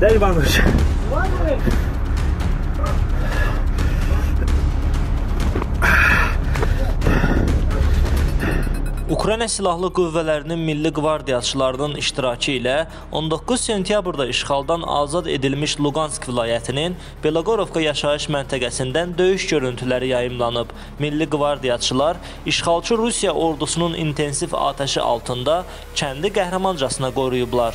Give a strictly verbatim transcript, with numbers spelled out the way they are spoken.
Daj Ivanuş. Ukrayna Silahlı Qüvvələrinin Milli Qvardiyaçılarının iştirakı ilə on doqquz sentyabrda işğaldan azad edilmiş Luqansk vilayətinin Belogorovka yaşayış məntəqəsindən döyüş görüntüləri yayımlanıb. Milli Qvardiyaçılar işğalçı Rusiya ordusunun intensiv atəşi altında kəndi qəhrəmancasına qoruyublar.